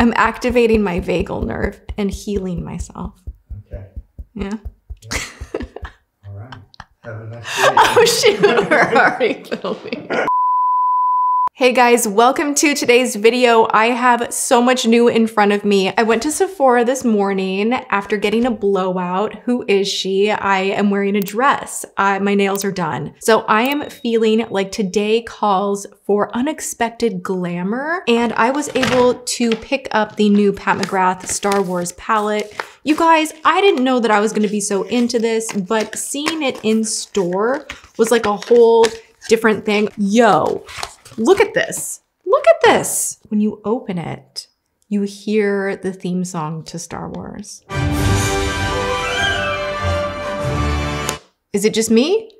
I'm activating my vagal nerve and healing myself. Okay. Yeah. Yeah. All right. Have a nice day. Oh shoot, we're already filming. Hey guys, welcome to today's video. I have so much new in front of me. I went to Sephora this morning after getting a blowout. Who is she? I am wearing a dress. My nails are done. So I am feeling like today calls for unexpected glamour. And I was able to pick up the new Pat McGrath Star Wars palette. You guys, I didn't know that I was gonna be so into this, but seeing it in store was like a whole different thing. Yo. Look at this. Look at this. When you open it, you hear the theme song to Star Wars. Is it just me?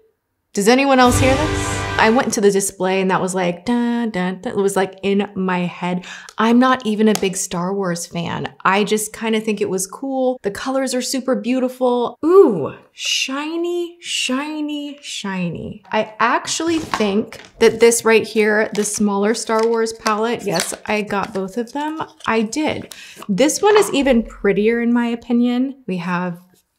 Does anyone else hear this? I went to the display and that was like, dun, dun, dun. It was like in my head. I'm not even a big Star Wars fan. I just kind of think it was cool. The colors are super beautiful. Ooh, shiny, shiny, shiny. I actually think that this right here, the smaller Star Wars palette, yes, I got both of them. I did. This one is even prettier in my opinion. We have,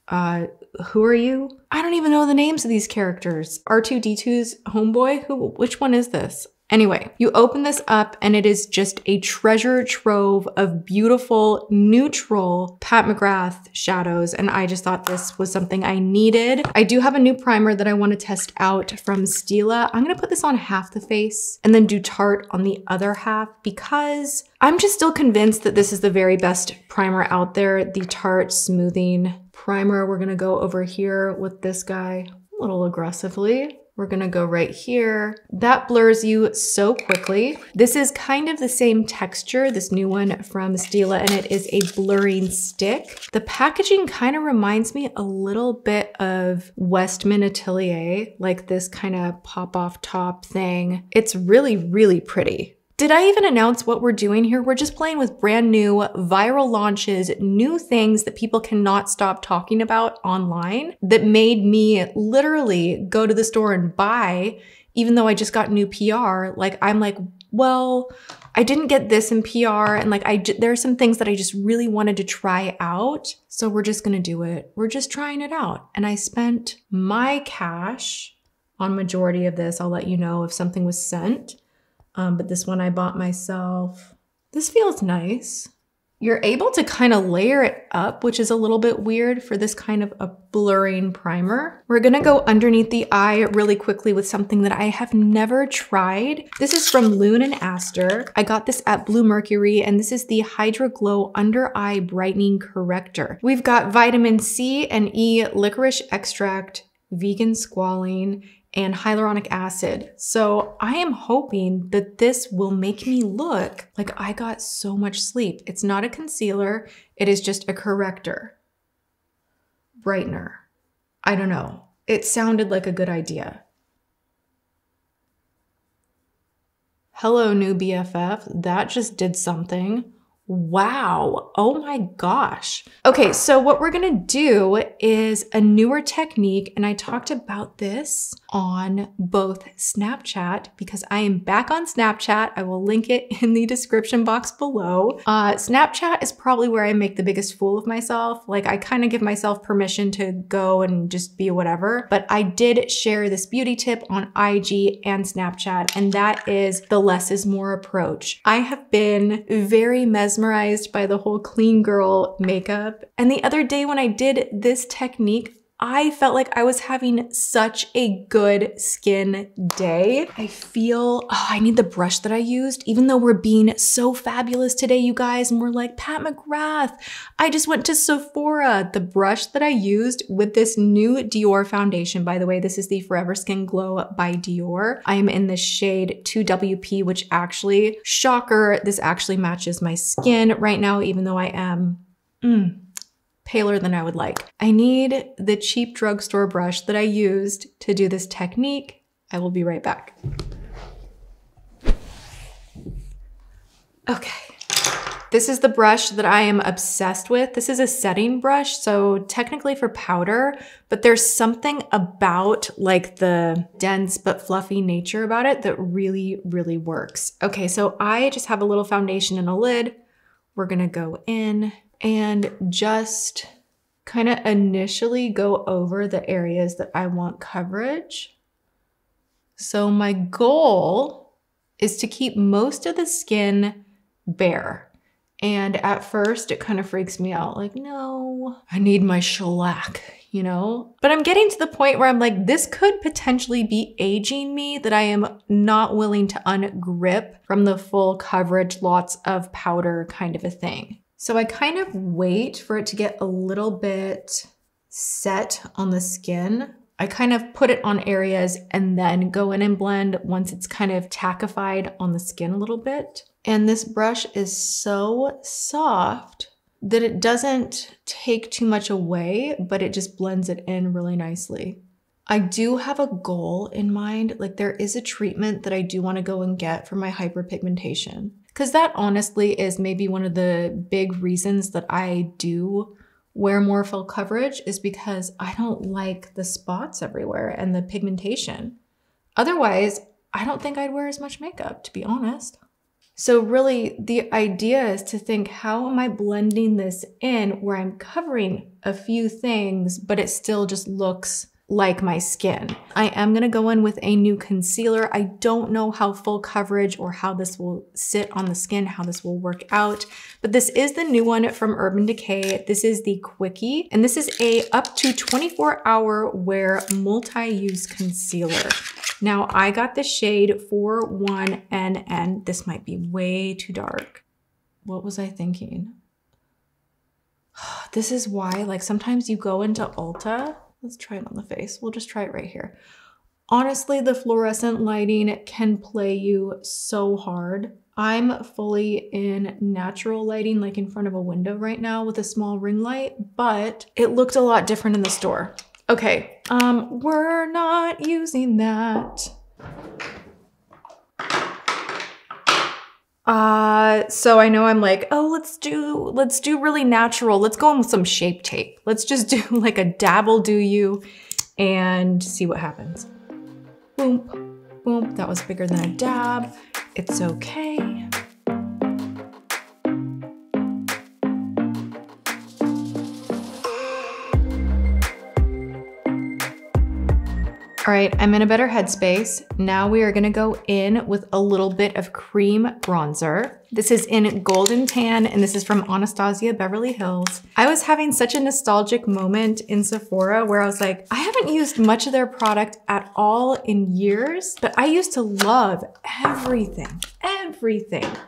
who are you? I don't even know the names of these characters. R2-D2's homeboy? Which one is this? Anyway, you open this up and it is just a treasure trove of beautiful, neutral Pat McGrath shadows. And I just thought this was something I needed. I do have a new primer that I want to test out from Stila. I'm going to put this on half the face and then do Tarte on the other half because I'm just still convinced that this is the very best primer out there. The Tarte Smoothing Primer. We're going to go over here with this guy a little aggressively. We're gonna go right here. That blurs you so quickly. This is kind of the same texture, this new one from Stila, and it is a blurring stick. The packaging kind of reminds me a little bit of Westman Atelier, like this kind of pop-off top thing. It's really, really pretty. Did I even announce what we're doing here? We're just playing with brand new viral launches, new things that people cannot stop talking about online that made me literally go to the store and buy, even though I just got new PR. Like, I'm like, well, I didn't get this in PR. And like, there are some things that I just really wanted to try out. So we're just gonna do it. We're just trying it out. And I spent my cash on majority of this. I'll let you know if something was sent. But this one I bought myself. This feels nice. You're able to kind of layer it up, which is a little bit weird for this kind of a blurring primer. We're gonna go underneath the eye really quickly with something that I have never tried. This is from Lune+Aster. I got this at Blue Mercury, and this is the Hydra Glow Under Eye Brightening Corrector. We've got vitamin C and E, licorice extract, vegan squalane, and hyaluronic acid. So I am hoping that this will make me look like I got so much sleep. It's not a concealer, it is just a corrector, brightener. I don't know, it sounded like a good idea. Hello, new BFF, that just did something. Wow, oh my gosh. Okay, so what we're gonna do is a newer technique, and I talked about this on both Snapchat because I am back on Snapchat. I will link it in the description box below. Snapchat is probably where I make the biggest fool of myself. Like, I kind of give myself permission to go and just be whatever, but I did share this beauty tip on IG and Snapchat, and that is the less is more approach. I have been very mesmerized by the whole clean girl makeup. And the other day when I did this technique, I felt like I was having such a good skin day. I feel, oh, I need the brush that I used, even though we're being so fabulous today, you guys, and we're like, Pat McGrath, I just went to Sephora. The brush that I used with this new Dior foundation, by the way, this is the Forever Skin Glow by Dior. I am in the shade 2WP, which actually, shocker, this actually matches my skin right now, even though I am, paler than I would like. I need the cheap drugstore brush that I used to do this technique. I will be right back. Okay. This is the brush that I am obsessed with. This is a setting brush, so technically for powder, but there's something about like the dense but fluffy nature about it that really, really works. Okay, so I just have a little foundation and a lid. We're gonna go in and just kind of initially go over the areas that I want coverage. So my goal is to keep most of the skin bare. And at first it kind of freaks me out, like, no, I need my shellac, you know? But I'm getting to the point where I'm like, this could potentially be aging me, that I am not willing to ungrip from the full coverage, lots of powder kind of a thing. So I kind of wait for it to get a little bit set on the skin. I kind of put it on areas and then go in and blend once it's kind of tackified on the skin a little bit. And this brush is so soft that it doesn't take too much away, but it just blends it in really nicely. I do have a goal in mind. Like, there is a treatment that I do want to go and get for my hyperpigmentation, because that honestly is maybe one of the big reasons that I do wear more full coverage, is because I don't like the spots everywhere and the pigmentation. Otherwise, I don't think I'd wear as much makeup, to be honest. So really the idea is to think, how am I blending this in where I'm covering a few things, but it still just looks like my skin? I am gonna go in with a new concealer. I don't know how full coverage or how this will sit on the skin, how this will work out, but this is the new one from Urban Decay. This is the Quickie, and this is a up to 24-hour wear multi-use concealer. Now, I got the shade 41NN. This might be way too dark. What was I thinking? This is why, like, sometimes you go into Ulta. Let's try it on the face. We'll just try it right here. Honestly, the fluorescent lighting can play you so hard. I'm fully in natural lighting, like in front of a window right now with a small ring light, but it looked a lot different in the store. Okay, we're not using that. So I know I'm like, oh, let's do really natural. Let's go in with some Shape Tape. Let's just do like a dabble do you and see what happens. Boom, boom, that was bigger than a dab. It's okay. All right, I'm in a better headspace. Now we are gonna go in with a little bit of cream bronzer. This is in Golden Tan, and this is from Anastasia Beverly Hills. I was having such a nostalgic moment in Sephora where I was like, I haven't used much of their product at all in years, but I used to love everything.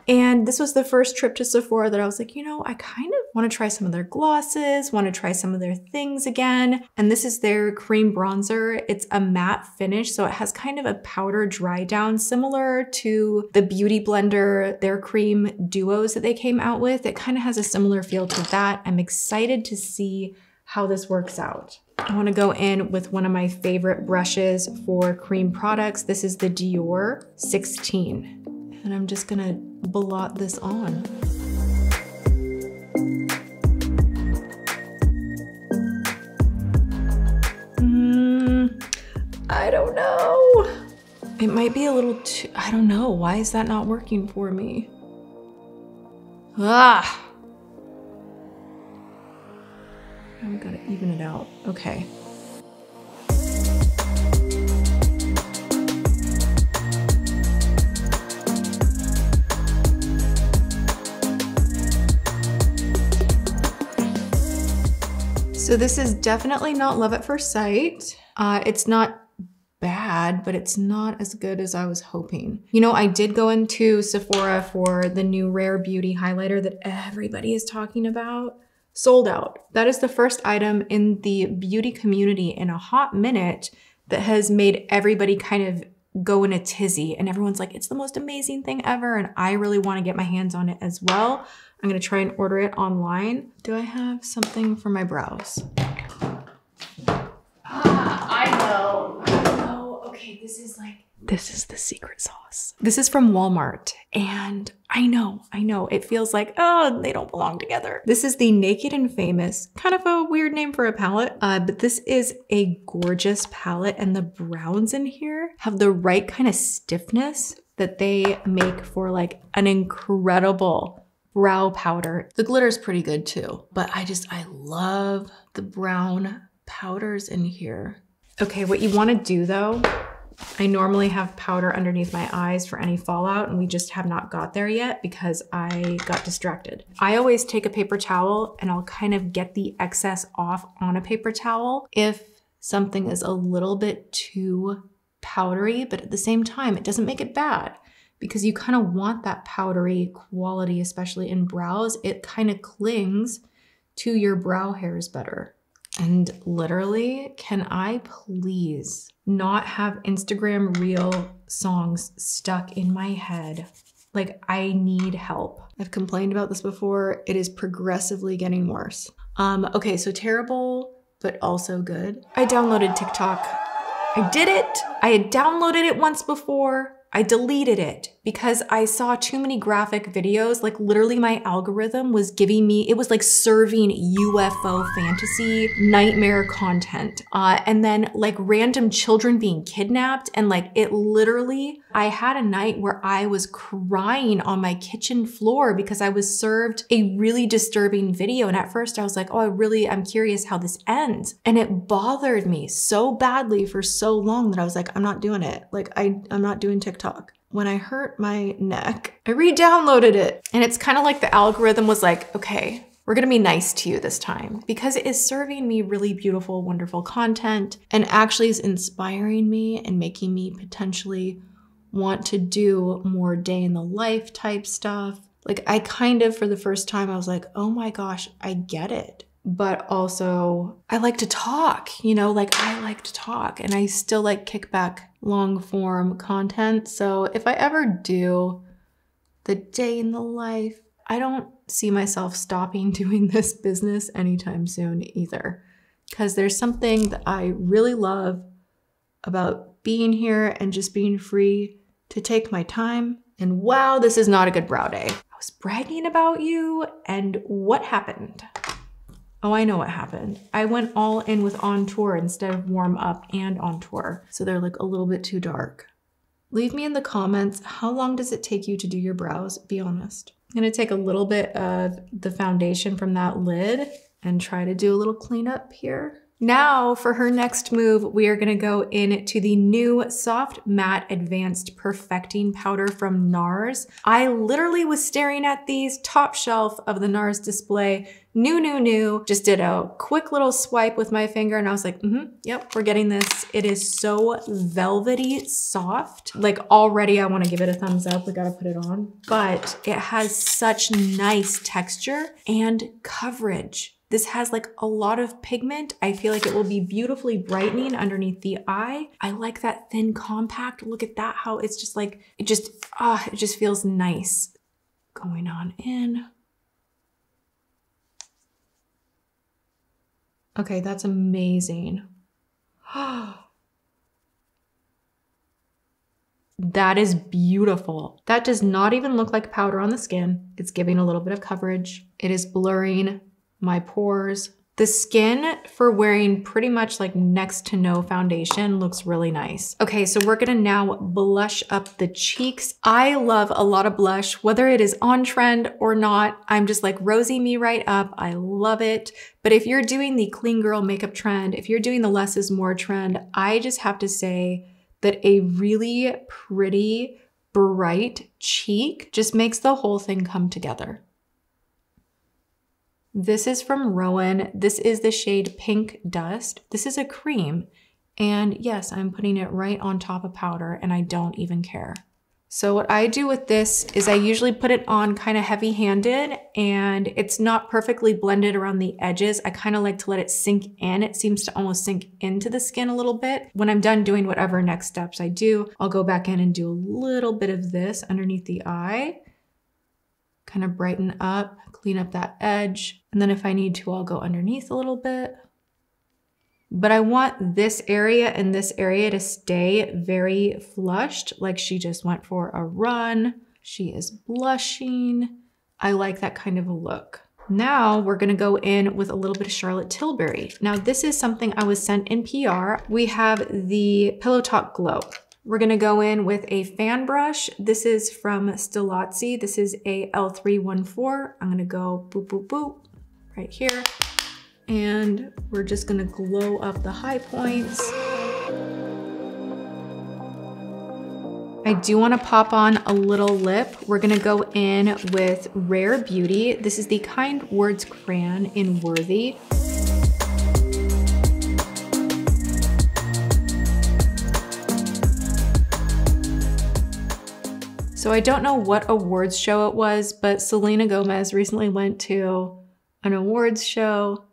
And this was the first trip to Sephora that I was like, you know, I kind of want to try some of their glosses, want to try some of their things again. And this is their cream bronzer. It's a matte finish, so it has kind of a powder dry down similar to the Beauty Blender, their cream duos that they came out with. It kind of has a similar feel to that. I'm excited to see how this works out. I want to go in with one of my favorite brushes for cream products. This is the Dior 16. And I'm just gonna blot this on. I don't know. It might be a little too, I don't know. Why is that not working for me? Ah! I've gotta even it out, okay. So this is definitely not love at first sight. It's not bad, but it's not as good as I was hoping. You know, I did go into Sephora for the new Rare Beauty highlighter that everybody is talking about. Sold out. That is the first item in the beauty community in a hot minute that has made everybody kind of go in a tizzy, and everyone's like, it's the most amazing thing ever, and I really want to get my hands on it as well. I'm gonna try and order it online. Do I have something for my brows? I know, okay, this is the secret sauce. This is from Walmart, and I know, it feels like, oh, they don't belong together. This is the Naked and Famous, kind of a weird name for a palette, but this is a gorgeous palette, and the browns in here have the right kind of stiffness that they make for like an incredible brow powder. The glitter is pretty good too, but I love the brown powders in here. Okay, what you wanna do though, I normally have powder underneath my eyes for any fallout, and we just have not got there yet because I got distracted. I always take a paper towel and I'll kind of get the excess off on a paper towel if something is a little bit too powdery, but at the same time, it doesn't make it bad because you kind of want that powdery quality, especially in brows. It kind of clings to your brow hairs better. And literally, can I please not have Instagram Reel songs stuck in my head? Like, I need help. I've complained about this before. It is progressively getting worse. Okay, so terrible, but also good. I downloaded TikTok. I did it. I had downloaded it once before. I deleted it because I saw too many graphic videos. Like, literally my algorithm was giving me, it was like serving UFO fantasy nightmare content. And then like random children being kidnapped. And like, it literally, I had a night where I was crying on my kitchen floor because I was served a really disturbing video. And at first I was like, oh, I'm curious how this ends. And it bothered me so badly for so long that I was like, I'm not doing it. Like, I'm not doing TikTok. When I hurt my neck, I re-downloaded it. And it's kind of like the algorithm was like, okay, we're gonna be nice to you this time because it is serving me really beautiful, wonderful content and actually is inspiring me and making me potentially want to do more day in the life type stuff. Like, I kind of, for the first time, I was like, oh my gosh, I get it. But also I like to talk, you know, like I like to talk and I still like kick back long form content. So if I ever do the day in the life, I don't see myself stopping doing this business anytime soon either. Because there's something that I really love about being here and just being free to take my time. And wow, this is not a good brow day. I was bragging about you, and what happened? Oh, I know what happened. I went all in with on tour instead of warm up and on tour. So they're like a little bit too dark. Leave me in the comments, how long does it take you to do your brows? Be honest. I'm gonna take a little bit of the foundation from that lid and try to do a little cleanup here. Now for her next move, we are gonna go into the new Soft Matte Advanced Perfecting Powder from NARS. I literally was staring at these, top shelf of the NARS display. New. Just did a quick little swipe with my finger and I was like, yep, we're getting this. It is so velvety soft. Like, already I wanna give it a thumbs up. We gotta put it on. But it has such nice texture and coverage. This has like a lot of pigment. I feel like it will be beautifully brightening underneath the eye. I like that thin compact. Look at that, how it's just like, it just feels nice. Going on in. Okay, that's amazing. That is beautiful. That does not even look like powder on the skin. It's giving a little bit of coverage. It is blurring my pores. The skin, for wearing pretty much like next to no foundation, looks really nice. Okay, so we're gonna now blush up the cheeks. I love a lot of blush, whether it is on trend or not. I'm just like rosing me right up. I love it. But if you're doing the clean girl makeup trend, if you're doing the less is more trend, I just have to say that a really pretty, bright cheek just makes the whole thing come together. This is from Róen. This is the shade Pink Dust. This is a cream. And yes, I'm putting it right on top of powder and I don't even care. So what I do with this is I usually put it on kind of heavy-handed and it's not perfectly blended around the edges. I kind of like to let it sink in. It seems to almost sink into the skin a little bit. When I'm done doing whatever next steps I do, I'll go back in and do a little bit of this underneath the eye. Kind of brighten up, clean up that edge. And then if I need to, I'll go underneath a little bit. But I want this area and this area to stay very flushed, like she just went for a run. She is blushing. I like that kind of a look. Now we're gonna go in with a little bit of Charlotte Tilbury. Now this is something I was sent in PR. We have the Pillow Talk Glow. We're gonna go in with a fan brush. This is from Stilazzi. This is a L314. I'm gonna go boop, boop, boop right here. And we're just gonna glow up the high points. I do want to pop on a little lip. We're going to go in with Rare Beauty. This is the Kind Words Crayon in Worthy. So I don't know what awards show it was, but Selena Gomez recently went to an awards show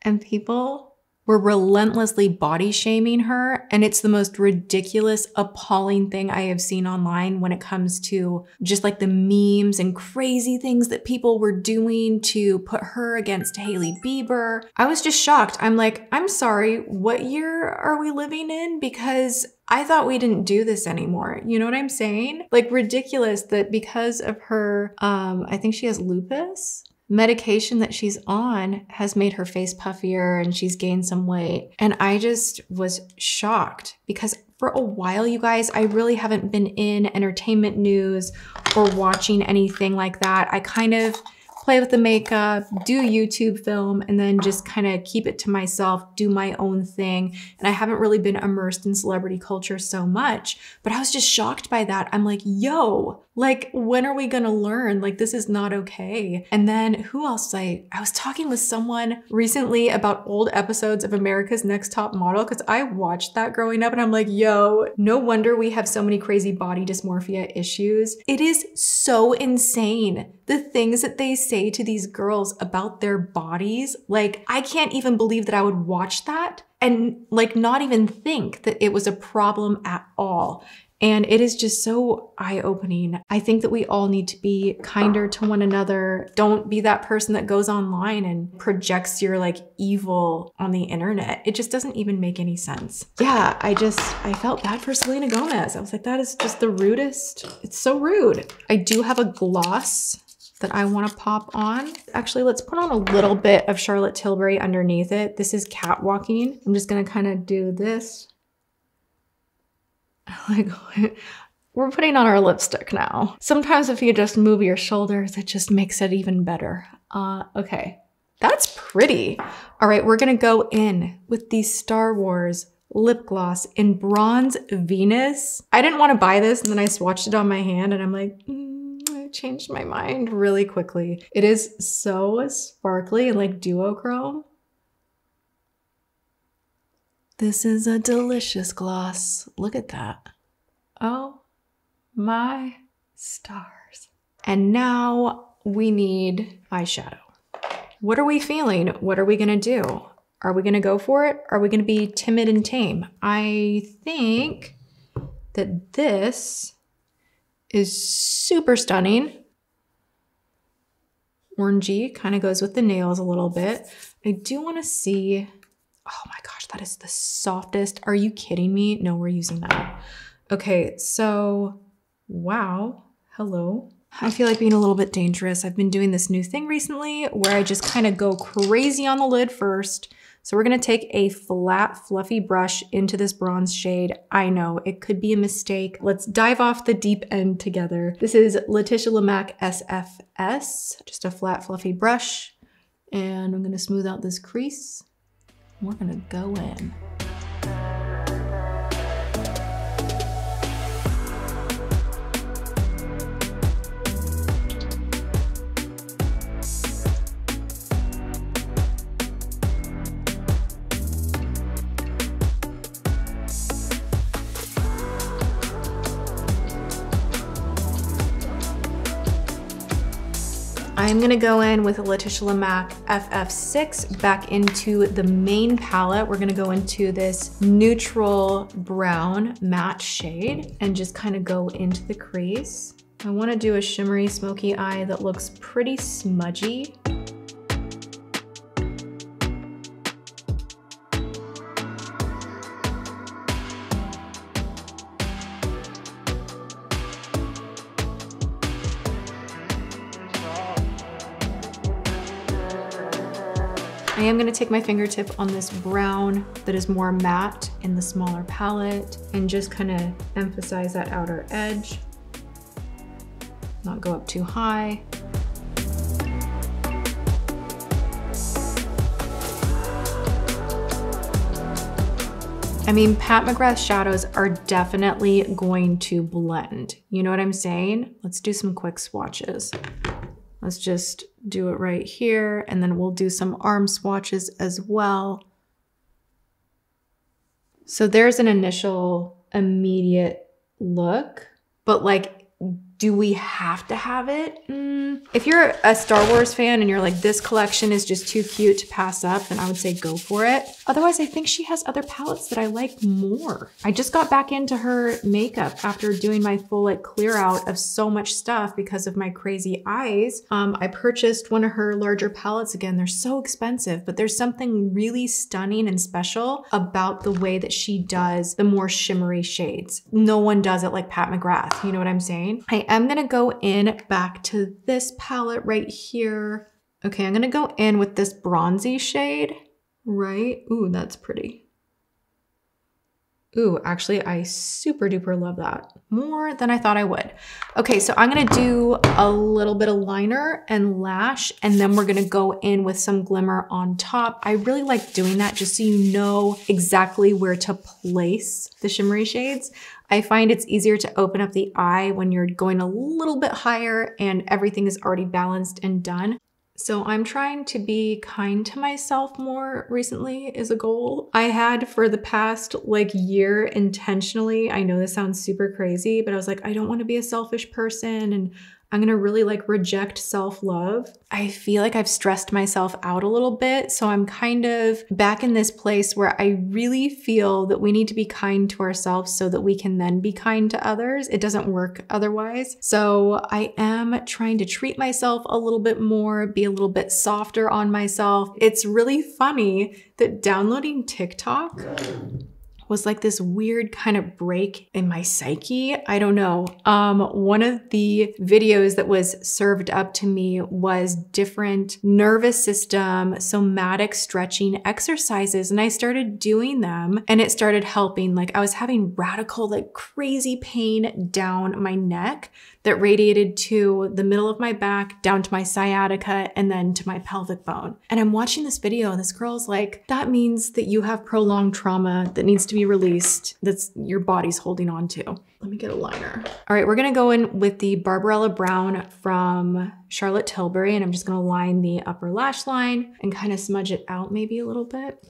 and people were relentlessly body shaming her, and it's the most ridiculous, appalling thing I have seen online when it comes to just like the memes and crazy things that people were doing to put her against Hailey Bieber. I was just shocked. I'm like, I'm sorry, what year are we living in? Because I thought we didn't do this anymore. You know what I'm saying? Like, ridiculous that because of her, I think she has lupus. Medication that she's on has made her face puffier and she's gained some weight. And I just was shocked because for a while, you guys, I really haven't been in entertainment news or watching anything like that. I kind of play with the makeup, do YouTube film, and then just kind of keep it to myself, do my own thing. And I haven't really been immersed in celebrity culture so much, but I was just shocked by that. I'm like, yo, like, when are we gonna learn? Like, this is not okay. And then who else? I was talking with someone recently about old episodes of America's Next Top Model, because I watched that growing up and I'm like, yo, no wonder we have so many crazy body dysmorphia issues. It is so insane, the things that they say to these girls about their bodies. Like, I can't even believe that I would watch that and like not even think that it was a problem at all. And it is just so eye-opening. I think that we all need to be kinder to one another. Don't be that person that goes online and projects your like evil on the internet. It just doesn't even make any sense. Yeah, I felt bad for Selena Gomez. I was like, that is just the rudest. It's so rude. I do have a gloss that I want to pop on. Actually, let's put on a little bit of Charlotte Tilbury underneath it. This is Catwalking. I'm just gonna kind of do this. Like, we're putting on our lipstick now. Sometimes if you just move your shoulders, it just makes it even better. Okay, that's pretty. All right, we're gonna go in with the Star Wars lip gloss in Bronze Venus. I didn't want to buy this, and then I swatched it on my hand and I'm like, changed my mind really quickly. It is so sparkly and like duochrome. This is a delicious gloss. Look at that. Oh my stars. And now we need eyeshadow. What are we feeling? What are we gonna do? Are we gonna go for it? Are we gonna be timid and tame? I think that this is super stunning. Orangey, kind of goes with the nails a little bit. I do wanna see, oh my gosh, that is the softest. Are you kidding me? No, we're using that. Okay, so, wow, hello. I feel like being a little bit dangerous. I've been doing this new thing recently where I just kind of go crazy on the lid first. So we're gonna take a flat, fluffy brush into this bronze shade. I know, it could be a mistake. Let's dive off the deep end together. This is Letitia Lamac SFS, just a flat, fluffy brush. And I'm gonna smooth out this crease. We're gonna go in. I'm gonna go in with Letitia Lamac FF6 back into the main palette. We're gonna go into this neutral brown matte shade and just kind of go into the crease. I wanna do a shimmery, smoky eye that looks pretty smudgy. I am gonna take my fingertip on this brown that is more matte in the smaller palette and just kind of emphasize that outer edge. Not go up too high. I mean, Pat McGrath shadows are definitely going to blend. You know what I'm saying? Let's do some quick swatches. Let's just do it right here, and then we'll do some arm swatches as well. So there's an initial immediate look, but like, do we have to have it? If you're a Star Wars fan and you're like, this collection is just too cute to pass up, then I would say go for it. Otherwise, I think she has other palettes that I like more. I just got back into her makeup after doing my full like clear out of so much stuff because of my crazy eyes. I purchased one of her larger palettes again. They're so expensive, but there's something really stunning and special about the way that she does the more shimmery shades. No one does it like Pat McGrath, you know what I'm saying? I'm gonna go in back to this palette right here. Okay, I'm gonna go in with this bronzy shade, right? Ooh, that's pretty. Ooh, actually, I super duper love that. More than I thought I would. Okay, so I'm gonna do a little bit of liner and lash, and then we're gonna go in with some glimmer on top. I really like doing that just so you know exactly where to place the shimmery shades. I find it's easier to open up the eye when you're going a little bit higher and everything is already balanced and done. So I'm trying to be kind to myself more recently is a goal. I had for the past like year intentionally, I know this sounds super crazy, but I was like, I don't want to be a selfish person and I'm gonna really like reject self-love. I feel like I've stressed myself out a little bit, so I'm kind of back in this place where I really feel that we need to be kind to ourselves so that we can then be kind to others. It doesn't work otherwise. So I am trying to treat myself a little bit more, be a little bit softer on myself. It's really funny that downloading TikTok was like this weird kind of break in my psyche. I don't know. One of the videos that was served up to me was different nervous system, somatic stretching exercises. And I started doing them and it started helping. Like I was having radical, like crazy pain down my neck that radiated to the middle of my back, down to my sciatica, and then to my pelvic bone. And I'm watching this video and this girl's like, that means that you have prolonged trauma that needs to be released, that's your body's holding on to. Let me get a liner. All right, we're gonna go in with the Barbarella Brown from Charlotte Tilbury, and I'm just gonna line the upper lash line and kind of smudge it out maybe a little bit.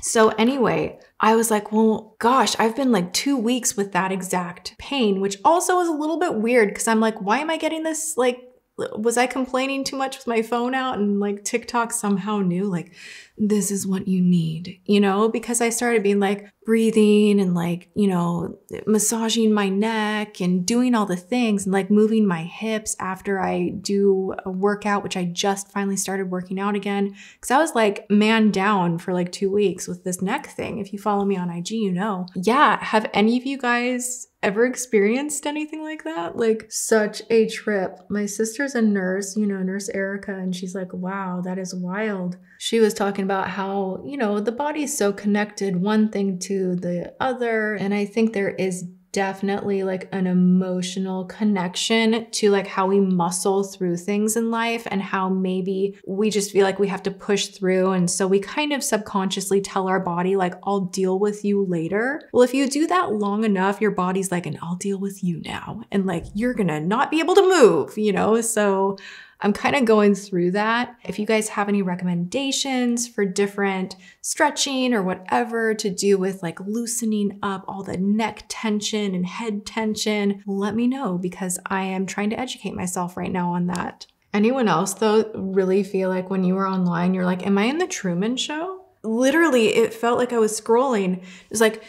So anyway, I was like, well, gosh, I've been like 2 weeks with that exact pain, which also is a little bit weird because I'm like, why am I getting this? Like, was I complaining too much with my phone out and like TikTok somehow knew like, this is what you need, you know? Because I started being like breathing and like, you know, massaging my neck and doing all the things and like moving my hips after I do a workout, which I just finally started working out again. Cause I was like man down for like 2 weeks with this neck thing. If you follow me on IG, you know. Yeah, have any of you guys ever experienced anything like that? Like such a trip. My sister's a nurse, you know, Nurse Erica, and she's like, wow, that is wild. She was talking about how, you know, the body is so connected one thing to the other. And I think there is definitely like an emotional connection to like how we muscle through things in life and how maybe we just feel like we have to push through. And so we kind of subconsciously tell our body like, I'll deal with you later. Well, if you do that long enough, your body's like, and I'll deal with you now. And like, you're gonna not be able to move, you know? So I'm kind of going through that. If you guys have any recommendations for different stretching or whatever to do with like loosening up all the neck tension and head tension, let me know because I am trying to educate myself right now on that. Anyone else though really feel like when you were online, you're like, am I in the Truman Show? Literally, it felt like I was scrolling. It was like,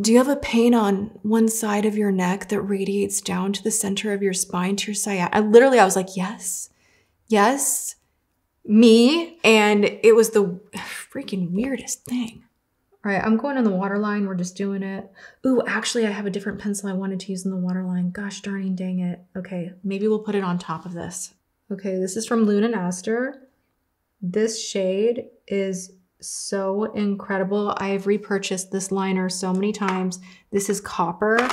do you have a pain on one side of your neck that radiates down to the center of your spine to your sciatica? Literally, I was like, yes. Yes, me. And it was the freaking weirdest thing. All right, I'm going on the waterline. We're just doing it. Ooh, actually, I have a different pencil I wanted to use in the waterline. Gosh darn dang it. Okay, maybe we'll put it on top of this. Okay, this is from Lune+Aster. This shade is so incredible. I've repurchased this liner so many times. This is copper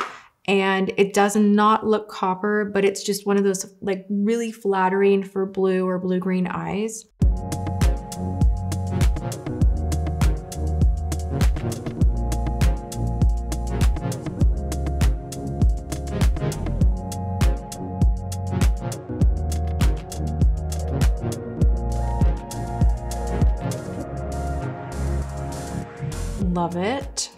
and it does not look copper, but it's just one of those like really flattering for blue or blue green eyes. Love it.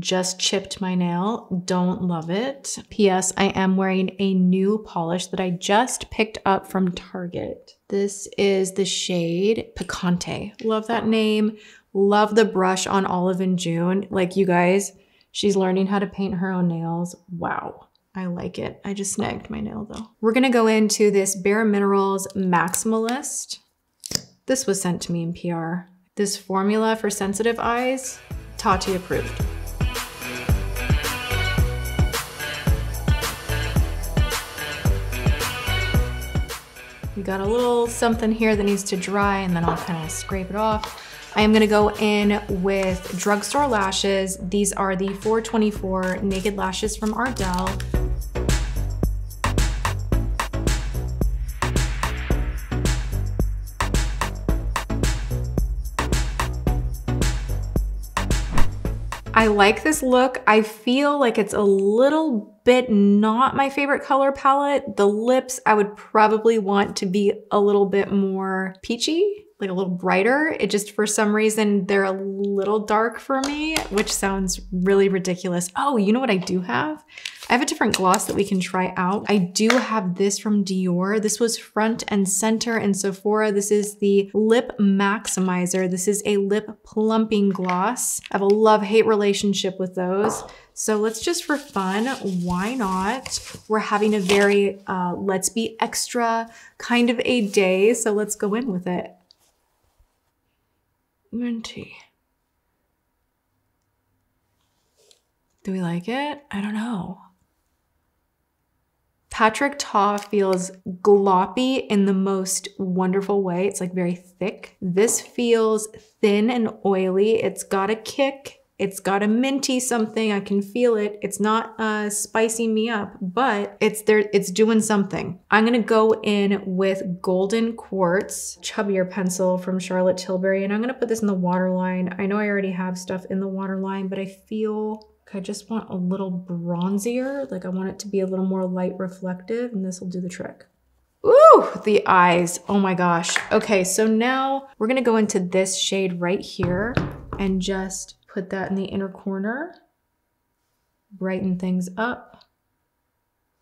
Just chipped my nail. Don't love it. P.S. I am wearing a new polish that I just picked up from Target. This is the shade Picante. Love that name. Love the brush on Olive and June. Like you guys, she's learning how to paint her own nails. Wow. I like it. I just snagged my nail though. We're gonna go into this Bare Minerals Maximalist. This was sent to me in PR. This formula for sensitive eyes, Tati approved. We got a little something here that needs to dry and then I'll kind of scrape it off. I am gonna go in with drugstore lashes. These are the 424 Naked Lashes from Ardell. I like this look. I feel like it's a little bit not my favorite color palette. The lips, I would probably want to be a little bit more peachy, like a little brighter. It just, for some reason, they're a little dark for me, which sounds really ridiculous. Oh, you know what I do have? I have a different gloss that we can try out. I do have this from Dior. This was Front and Center in Sephora. This is the Lip Maximizer. This is a lip plumping gloss. I have a love-hate relationship with those. So let's just, for fun, why not? We're having a very let's be extra kind of a day. So let's go in with it. Minty. Do we like it? I don't know. Patrick Ta feels gloppy in the most wonderful way. It's like very thick. This feels thin and oily. It's got a kick. It's got a minty something. I can feel it. It's not spicing me up, but it's there. It's doing something. I'm gonna go in with Golden Quartz, chubbier pencil from Charlotte Tilbury, and I'm gonna put this in the waterline. I know I already have stuff in the waterline, but I feel I just want a little bronzier. Like I want it to be a little more light reflective, and this will do the trick. Ooh, the eyes, oh my gosh. Okay, so now we're gonna go into this shade right here and just put that in the inner corner, brighten things up.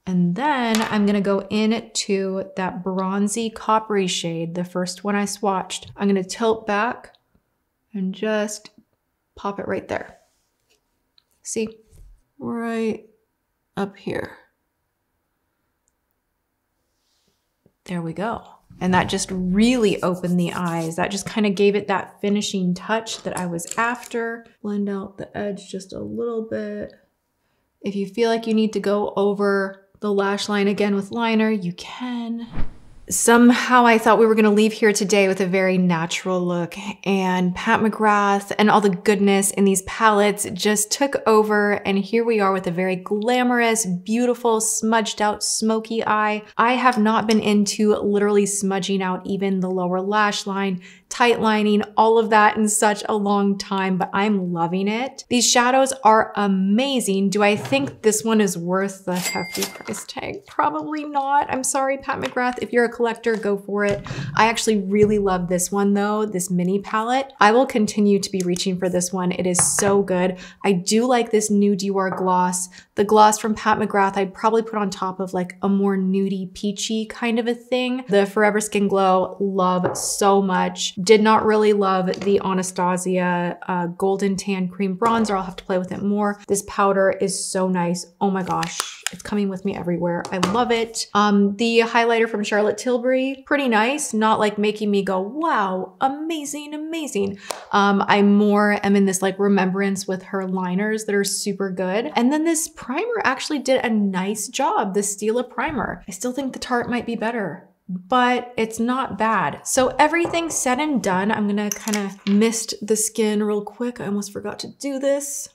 And then I'm gonna go into that bronzy coppery shade, the first one I swatched. I'm gonna tilt back and just pop it right there. See, right up here. There we go. And that just really opened the eyes. That just kind of gave it that finishing touch that I was after. Blend out the edge just a little bit. If you feel like you need to go over the lash line again with liner, you can. Somehow I thought we were gonna leave here today with a very natural look, and Pat McGrath and all the goodness in these palettes just took over, and here we are with a very glamorous, beautiful, smudged out, smoky eye. I have not been into literally smudging out even the lower lash line, tight lining, all of that in such a long time, but I'm loving it. These shadows are amazing. Do I think this one is worth the hefty price tag? Probably not. I'm sorry, Pat McGrath. If you're a collector, go for it. I actually really love this one though, this mini palette. I will continue to be reaching for this one. It is so good. I do like this new Dior gloss. The gloss from Pat McGrath I'd probably put on top of like a more nudie, peachy kind of a thing. The Forever Skin Glow, love so much. Did not really love the Anastasia Golden Tan Cream Bronzer. I'll have to play with it more. This powder is so nice. Oh my gosh. It's coming with me everywhere. I love it. The highlighter from Charlotte Tilbury, pretty nice. Not like making me go, wow, amazing, amazing. I more am in this like remembrance with her liners that are super good. And then this primer actually did a nice job, the Stila primer. I still think the Tarte might be better. but it's not bad. So everything said and done, I'm gonna kind of mist the skin real quick. I almost forgot to do this.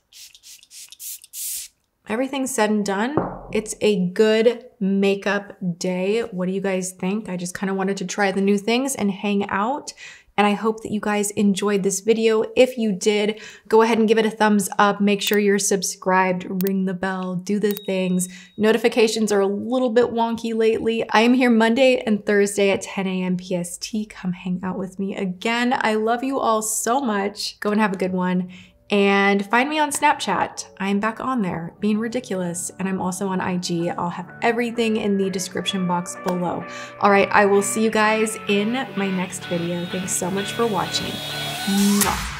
Everything said and done, it's a good makeup day. What do you guys think? I just kind of wanted to try the new things and hang out. And I hope that you guys enjoyed this video. If you did, go ahead and give it a thumbs up. Make sure you're subscribed, ring the bell, do the things. Notifications are a little bit wonky lately. I am here Monday and Thursday at 10 a.m. PST. Come hang out with me again. I love you all so much. Go and have a good one. And find me on Snapchat. I'm back on there, being ridiculous. And I'm also on IG. I'll have everything in the description box below. All right, I will see you guys in my next video. Thanks so much for watching. Mwah.